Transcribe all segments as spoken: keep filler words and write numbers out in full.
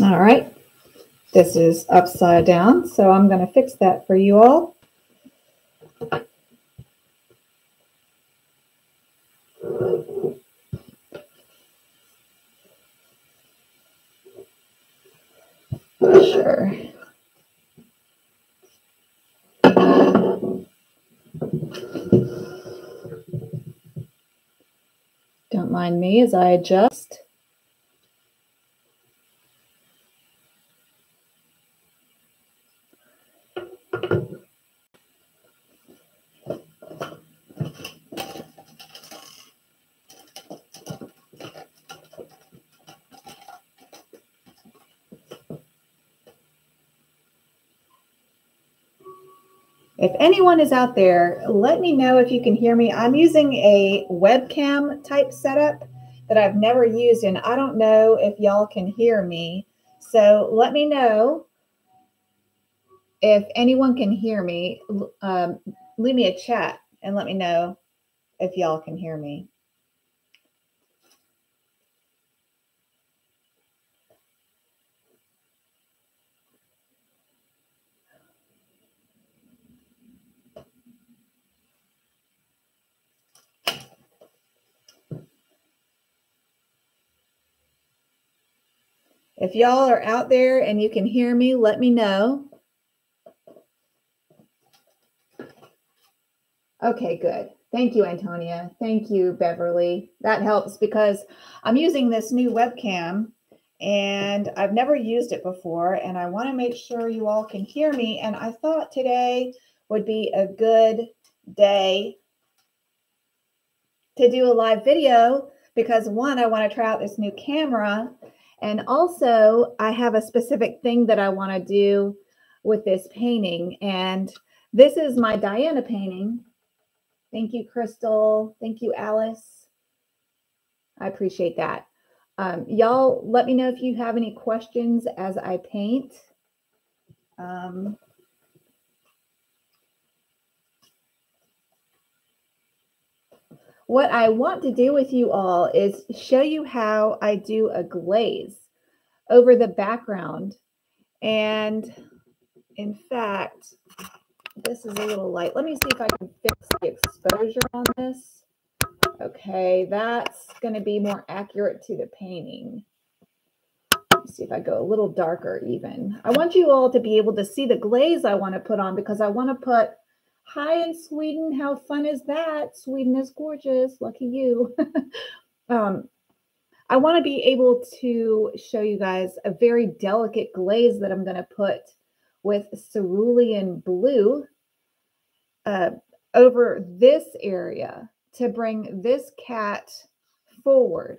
All right, this is upside down, so I'm going to fix that for you all. Sure. Don't mind me as I adjust. If anyone is out there, let me know if you can hear me. I'm using a webcam type setup that I've never used, and I don't know if y'all can hear me. So let me know if anyone can hear me. Um, leave me a chat and let me know if y'all can hear me. If y'all are out there and you can hear me, let me know. Okay, good. Thank you, Antonia. Thank you, Beverly. That helps because I'm using this new webcam and I've never used it before, and I want to make sure you all can hear me. And I thought today would be a good day to do a live video because, one, I want to try out this new camera. And also, I have a specific thing that I want to do with this painting. And this is my Diana painting. Thank you, Crystal. Thank you, Alice. I appreciate that. Um, y'all, let me know if you have any questions as I paint. Um, What I want to do with you all is show you how I do a glaze over the background. And in fact, this is a little light. Let me see if I can fix the exposure on this. Okay, that's going to be more accurate to the painting. Let's see if I go a little darker even. I want you all to be able to see the glaze I want to put on because I want to put Hi in Sweden. How fun is that? Sweden is gorgeous. Lucky you. um, I want to be able to show you guys a very delicate glaze that I'm going to put with cerulean blue uh, over this area to bring this cat forward.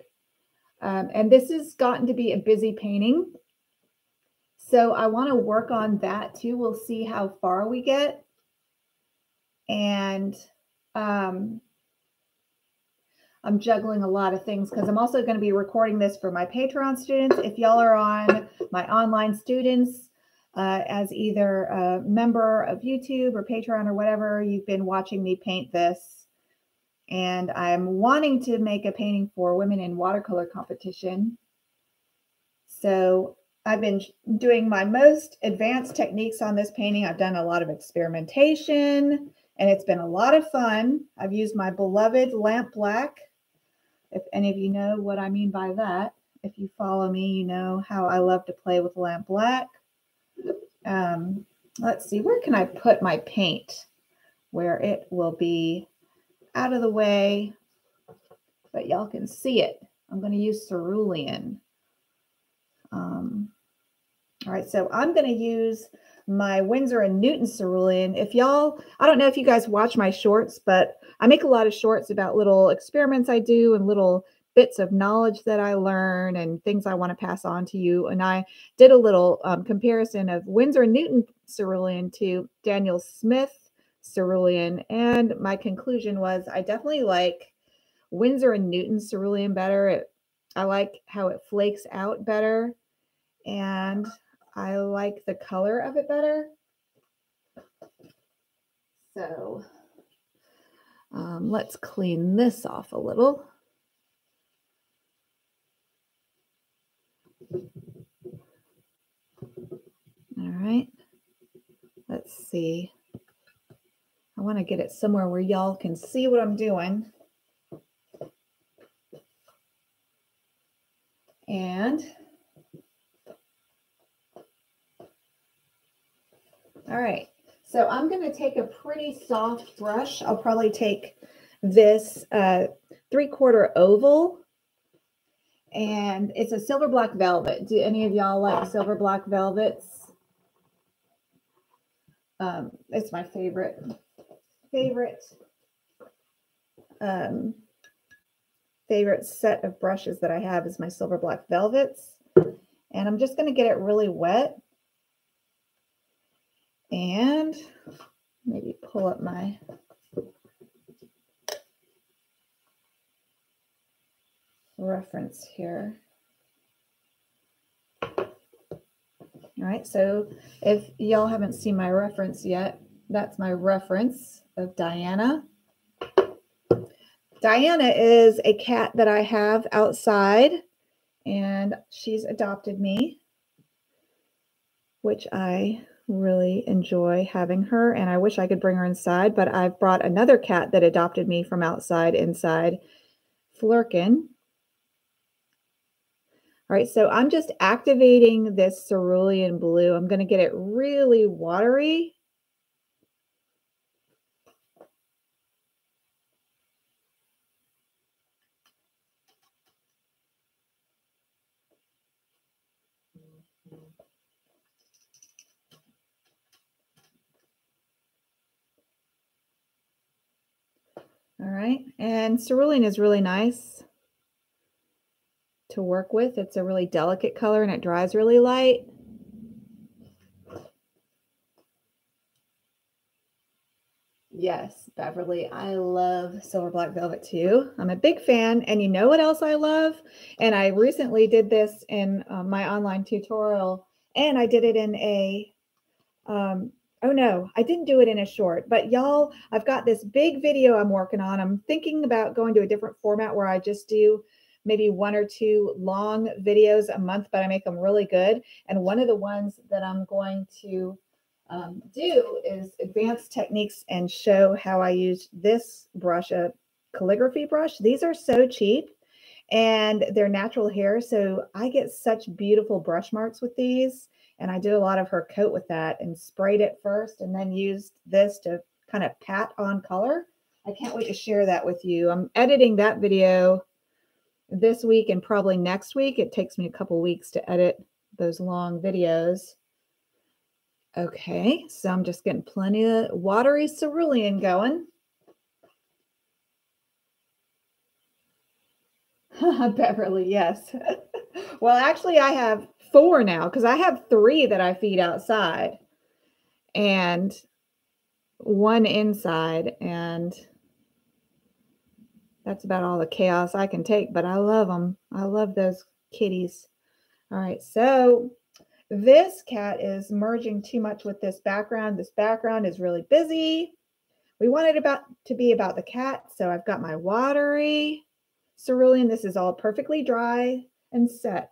Um, and this has gotten to be a busy painting. So I want to work on that too. We'll see how far we get. And um, I'm juggling a lot of things because I'm also going to be recording this for my Patreon students. If y'all are on my online students uh, as either a member of YouTube or Patreon or whatever, you've been watching me paint this. And I'm wanting to make a painting for Women in Watercolor competition. So I've been doing my most advanced techniques on this painting. I've done a lot of experimentation. And it's been a lot of fun. I've used my beloved lamp black. If any of you know what I mean by that, if you follow me, you know how I love to play with lamp black. Um, let's see, where can I put my paint where it will be out of the way, but y'all can see it. I'm going to use cerulean. Um, all right, so I'm going to use my Winsor and Newton cerulean. If y'all, I don't know if you guys watch my shorts, but I make a lot of shorts about little experiments I do and little bits of knowledge that I learn and things I want to pass on to you. And I did a little um, comparison of Winsor and Newton cerulean to Daniel Smith cerulean. And my conclusion was I definitely like Winsor and Newton cerulean better. It, I like how it flakes out better. And I like the color of it better. So um, let's clean this off a little. right, let's see. I want to get it somewhere where y'all can see what I'm doing. And, all right, so I'm going to take a pretty soft brush. I'll probably take this uh, three-quarter oval, and it's a Silver Black Velvet. Do any of y'all like Silver Black Velvets? Um, it's my favorite, favorite, um, favorite set of brushes that I have is my Silver Black Velvets. And I'm just going to get it really wet and maybe pull up my reference here. All right, so if y'all haven't seen my reference yet, that's my reference of Diana. Diana is a cat that I have outside, and she's adopted me, which I really enjoy having her, and I wish I could bring her inside, but I've brought another cat that adopted me from outside inside, Flurkin. All right, so I'm just activating this cerulean blue. I'm going to get it really watery. All right, and cerulean is really nice to work with. It's a really delicate color and it dries really light. Yes, Beverly, I love Silver Black Velvet too. I'm a big fan, and you know what else I love? And I recently did this in uh, my online tutorial, and I did it in a, um, oh no, I didn't do it in a short, but y'all, I've got this big video I'm working on. I'm thinking about going to a different format where I just do maybe one or two long videos a month, but I make them really good. And one of the ones that I'm going to um, do is advanced techniques and show how I use this brush, a calligraphy brush. These are so cheap and they're natural hair. So I get such beautiful brush marks with these. And I did a lot of her coat with that and sprayed it first and then used this to kind of pat on color. I can't wait to share that with you. I'm editing that video this week and probably next week. It takes me a couple weeks to edit those long videos. Okay, so I'm just getting plenty of watery cerulean going. Beverly, yes. Well, actually I have four now because I have three that I feed outside and one inside, and that's about all the chaos I can take, but I love them. I love those kitties. All right, so this cat is merging too much with this background. This background is really busy. We want it about to be about the cat, so I've got my watery cerulean. This is all perfectly dry and set.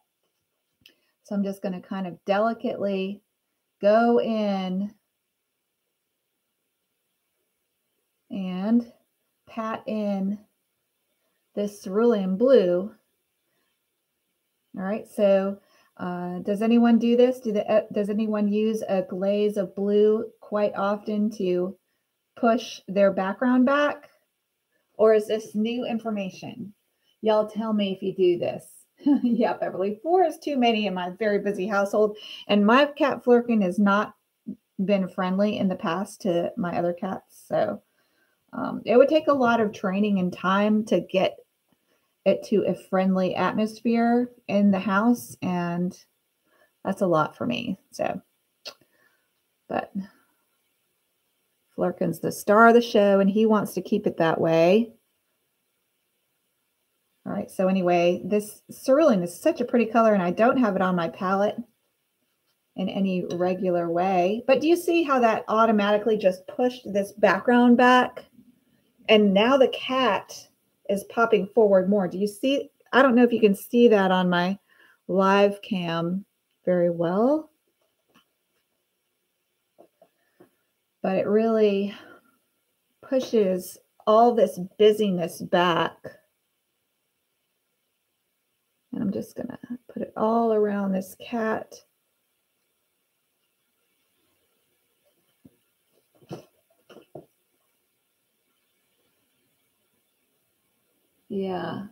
So I'm just going to kind of delicately go in and pat in this cerulean blue. All right, so uh, does anyone do this? Do the, uh, does anyone use a glaze of blue quite often to push their background back? Or is this new information? Y'all tell me if you do this. Yeah, Beverly, four is too many in my very busy household. And my cat Flurkin has not been friendly in the past to my other cats. So um, it would take a lot of training and time to get it to a friendly atmosphere in the house. And that's a lot for me. So, but Flurkin's the star of the show and he wants to keep it that way. All right, so anyway, this cerulean is such a pretty color, and I don't have it on my palette in any regular way. But do you see how that automatically just pushed this background back? And now the cat is popping forward more. Do you see? I don't know if you can see that on my live cam very well. but it really pushes all this busyness back. And I'm just gonna put it all around this cat. Yeah.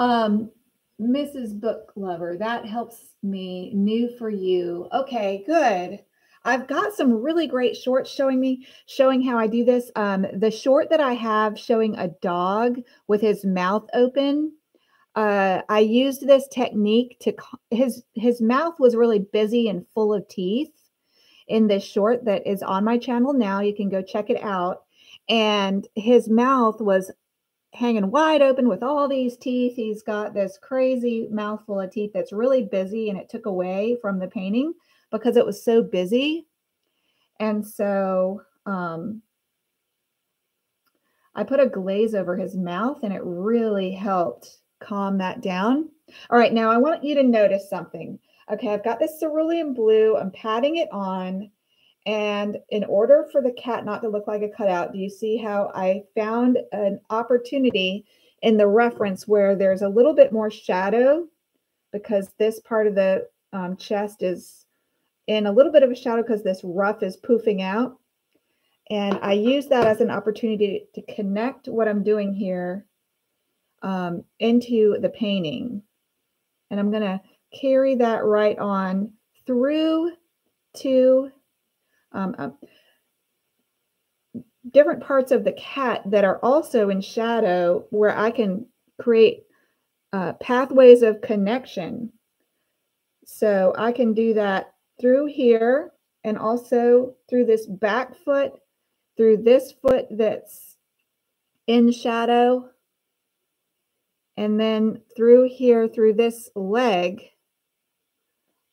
Um, Missus Book Lover, that helps me. New for you. Okay, good. I've got some really great shorts showing me, showing how I do this. Um, the short that I have showing a dog with his mouth open, uh, I used this technique to, his, his mouth was really busy and full of teeth in this short that is on my channel now. You can go check it out. And his mouth was hanging wide open with all these teeth. He's got this crazy mouthful of teeth that's really busy, and it took away from the painting because it was so busy. And so um, I put a glaze over his mouth, and it really helped calm that down. All right, now I want you to notice something. Okay, I've got this cerulean blue. I'm patting it on. And in order for the cat not to look like a cutout, do you see how I found an opportunity in the reference where there's a little bit more shadow, because this part of the um, chest is in a little bit of a shadow because this ruff is poofing out. And I use that as an opportunity to connect what I'm doing here um, into the painting. And I'm going to carry that right on through to Um, uh, different parts of the cat that are also in shadow, where I can create uh, pathways of connection. So I can do that through here, and also through this back foot, through this foot that's in shadow, and then through here, through this leg,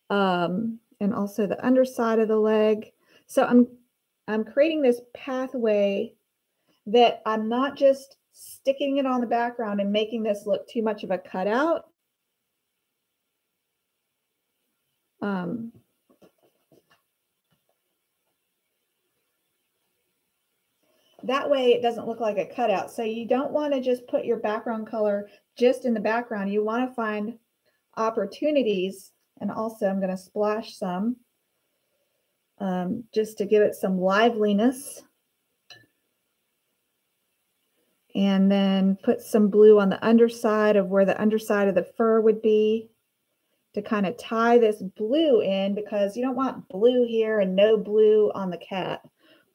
um, and also the underside of the leg. So I'm, I'm creating this pathway that I'm not just sticking it on the background and making this look too much of a cutout. Um, that way it doesn't look like a cutout. So you don't want to just put your background color just in the background. You want to find opportunities. And also I'm going to splash some. Um, just to give it some liveliness, and then put some blue on the underside of where the underside of the fur would be to kind of tie this blue in, because you don't want blue here and no blue on the cat.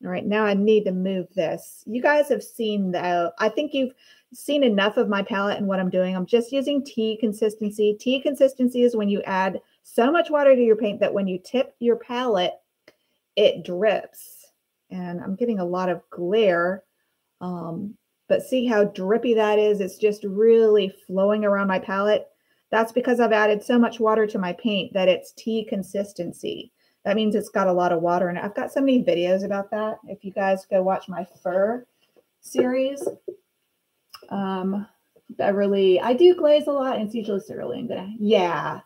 All right, now I need to move this. You guys have seen though, I think you've seen enough of my palette and what I'm doing. I'm just using tea consistency. Tea consistency is when you add so much water to your paint that when you tip your palette, it drips. And I'm getting a lot of glare, um, but see how drippy that is. It's just really flowing around my palette. That's because I've added so much water to my paint that it's tea consistency. That means it's got a lot of water in it. I've got so many videos about that. If you guys go watch my fur series, um, Beverly, I do glaze a lot, and it's usually cerulean. But I, yeah.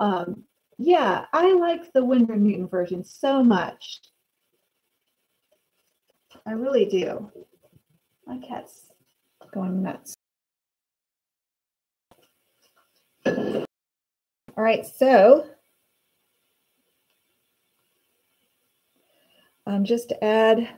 Um, Yeah, I like the Winder Newton version so much. I really do. My cat's going nuts. All right, so um, just to add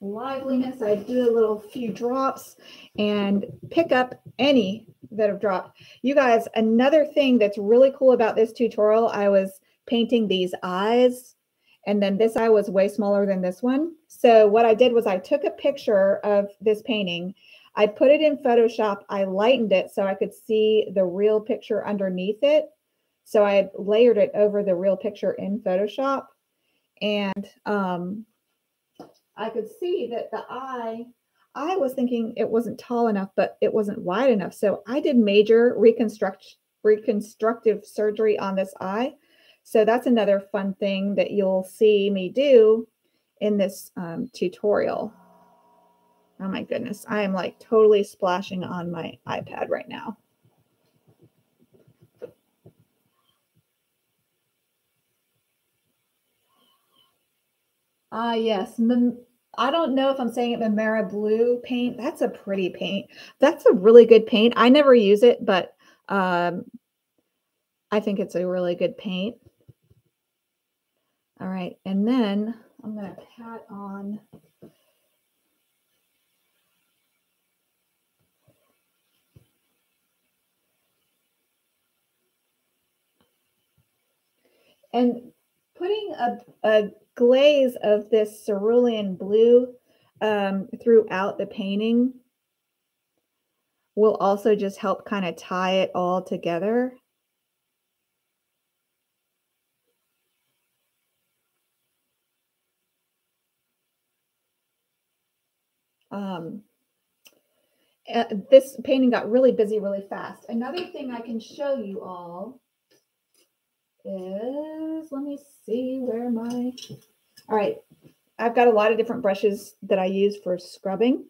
liveliness, I do a little few drops and pick up any that have dropped. You guys, another thing that's really cool about this tutorial, I was painting these eyes, and then this eye was way smaller than this one. So what I did was I took a picture of this painting. I put it in Photoshop. I lightened it so I could see the real picture underneath it. So I layered it over the real picture in Photoshop. And um, I could see that the eye, I was thinking it wasn't tall enough, but it wasn't wide enough. So I did major reconstruct, reconstructive surgery on this eye. So that's another fun thing that you'll see me do in this um, tutorial. Oh my goodness. I am like totally splashing on my iPad right now. Ah, yes. Mem I don't know if I'm saying it, Mamera Blue paint. That's a pretty paint. That's a really good paint. I never use it, but um, I think it's a really good paint. All right. And then I'm going to pat on. And putting a, a glaze of this cerulean blue um, throughout the painting will also just help kind of tie it all together. Um, this painting got really busy really fast. Another thing I can show you all is, let me see where my, all right, I've got a lot of different brushes that I use for scrubbing.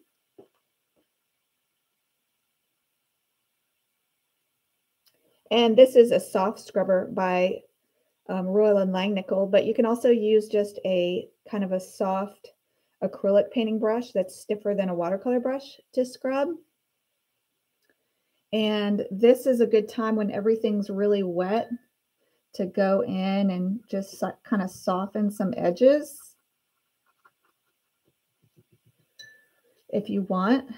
And this is a soft scrubber by um, Royal and Langnickel, but you can also use just a kind of a soft acrylic painting brush that's stiffer than a watercolor brush to scrub. And this is a good time when everything's really wet to go in and just kind of soften some edges if you want.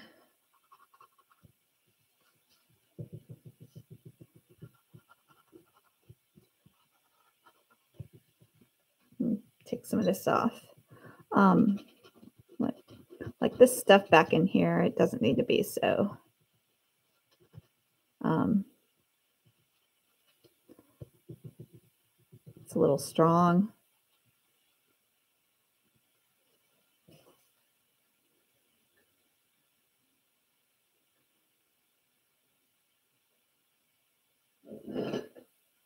Take some of this off. Um, like, like this stuff back in here, it doesn't need to be so. Um, It's a little strong.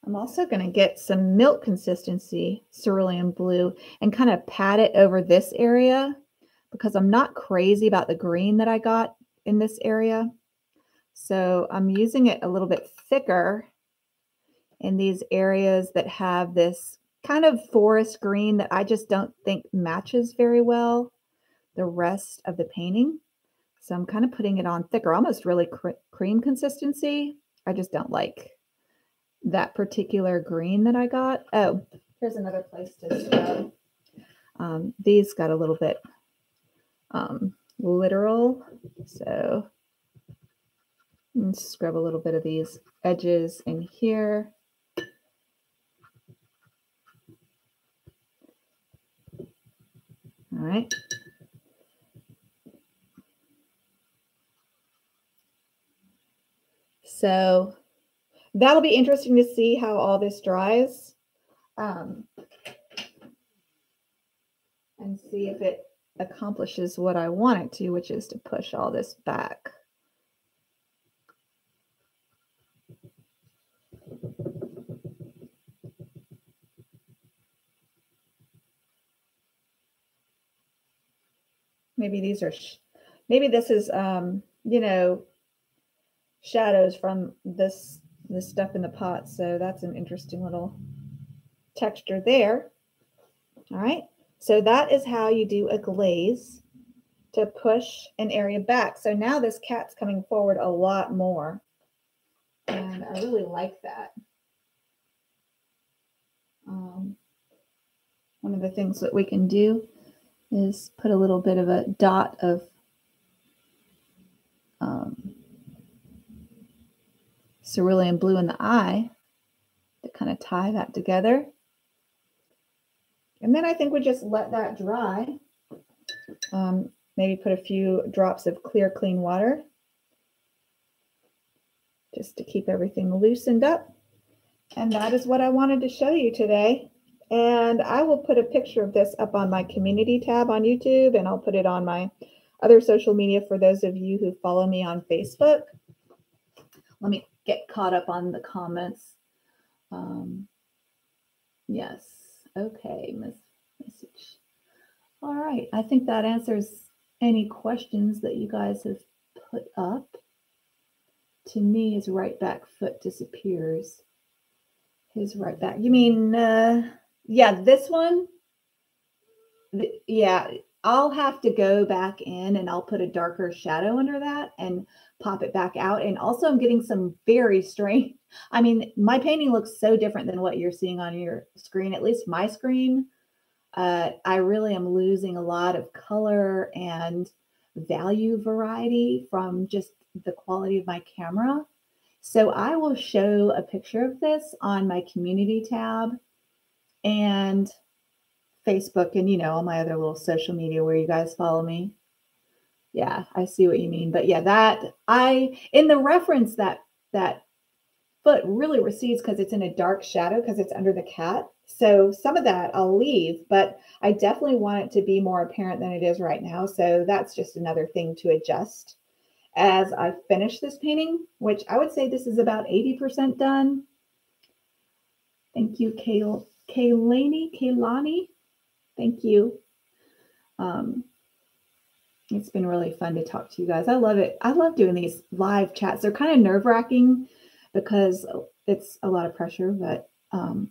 I'm also going to get some milk consistency cerulean blue and kind of pat it over this area because I'm not crazy about the green that I got in this area. So I'm using it a little bit thicker in these areas that have this kind of forest green that I just don't think matches very well the rest of the painting. So I'm kind of putting it on thicker, almost really cre cream consistency. I just don't like that particular green that I got. Oh, here's another place to scrub. Um, these got a little bit um, literal. So I'm just scrub a little bit of these edges in here. All right. So that'll be interesting to see how all this dries um, and see if it accomplishes what I want it to, which is to push all this back. Maybe these are, sh maybe this is, um, you know, shadows from this, this stuff in the pot. So that's an interesting little texture there. All right. So that is how you do a glaze to push an area back. So now this cat's coming forward a lot more. And I really like that. Um, one of the things that we can do is put a little bit of a dot of um, cerulean blue in the eye to kind of tie that together. And then I think we just let that dry. Um, maybe put a few drops of clear, clean water just to keep everything loosened up. And that is what I wanted to show you today. And I will put a picture of this up on my community tab on YouTube, and I'll put it on my other social media for those of you who follow me on Facebook. Let me get caught up on the comments. Um, yes. Okay, Miss Message. All right. I think that answers any questions that you guys have put up. To me, his right back foot disappears. His right back. You mean... Uh, Yeah, this one, yeah, I'll have to go back in and I'll put a darker shadow under that and pop it back out. And also I'm getting some very strange. I mean, my painting looks so different than what you're seeing on your screen, at least my screen. Uh, I really am losing a lot of color and value variety from just the quality of my camera. So I will show a picture of this on my community tab and Facebook and, you know, all my other little social media where you guys follow me. Yeah, I see what you mean. But yeah, that I, in the reference that, that foot really recedes because it's in a dark shadow because it's under the cat. So some of that I'll leave, but I definitely want it to be more apparent than it is right now. So that's just another thing to adjust as I finish this painting, which I would say this is about eighty percent done. Thank you, Kayl Kaylani, Kaylani. Thank you. Um, it's been really fun to talk to you guys. I love it. I love doing these live chats. They're kind of nerve-wracking because it's a lot of pressure, but um,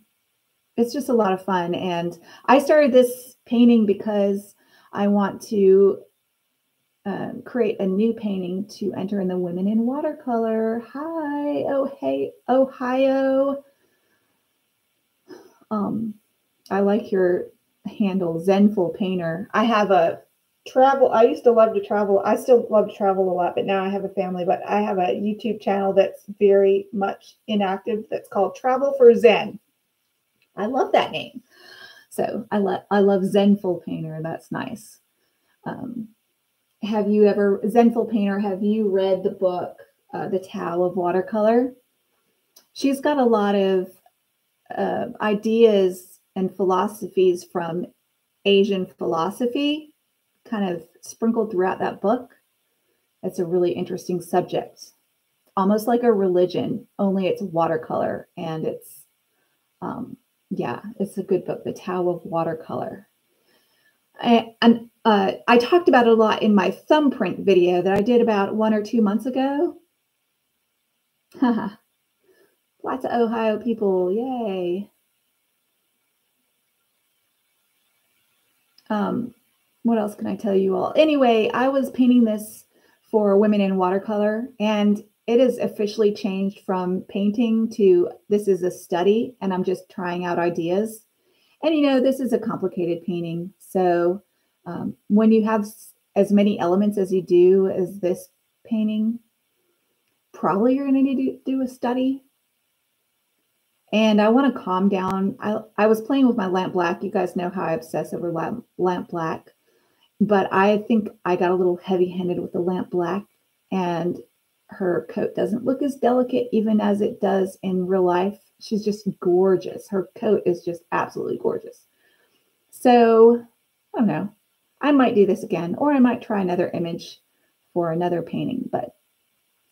it's just a lot of fun. And I started this painting because I want to um, create a new painting to enter in the Women in Watercolor. Hi, oh, hey, Ohio. Um, I like your handle, Zenful Painter. I have a travel, I used to love to travel. I still love to travel a lot, but now I have a family, but I have a YouTube channel that's very much inactive. That's called Travel for Zen. I love that name. So I love, I love Zenful Painter. That's nice. Um, have you ever, Zenful Painter, have you read the book, uh, The Tao of Watercolor? She's got a lot of uh, ideas and philosophies from Asian philosophy kind of sprinkled throughout that book. It's a really interesting subject, almost like a religion, only it's watercolor. And it's, um, yeah, it's a good book, The Tao of Watercolor. I, and uh, I talked about it a lot in my thumbprint video that I did about one or two months ago. Lots of Ohio people, yay. Um, what else can I tell you all? Anyway, I was painting this for Women in Watercolor, and it is officially changed from painting to this is a study, and I'm just trying out ideas. And, you know, this is a complicated painting. So um, when you have as many elements as you do as this painting, probably you're going to need to do a study. And I want to calm down. I, I was playing with my lamp black. You guys know how I obsess over lamp, lamp black. But I think I got a little heavy-handed with the lamp black. And her coat doesn't look as delicate even as it does in real life. She's just gorgeous. Her coat is just absolutely gorgeous. So, I don't know. I might do this again. Or I might try another image for another painting. But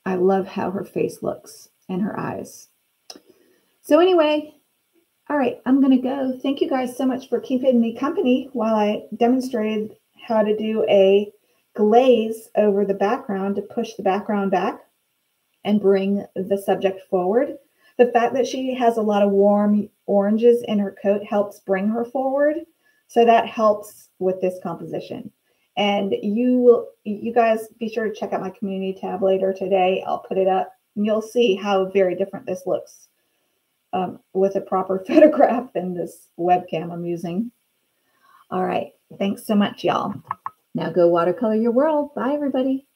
I love how her face looks and her eyes. So anyway, all right, I'm going to go. Thank you guys so much for keeping me company while I demonstrated how to do a glaze over the background to push the background back and bring the subject forward. The fact that she has a lot of warm oranges in her coat helps bring her forward. So that helps with this composition. And you will, you guys be sure to check out my community tab later today. I'll put it up and you'll see how very different this looks. Um, with a proper photograph than this webcam I'm using. All right. Thanks so much, y'all. Now go watercolor your world. Bye, everybody.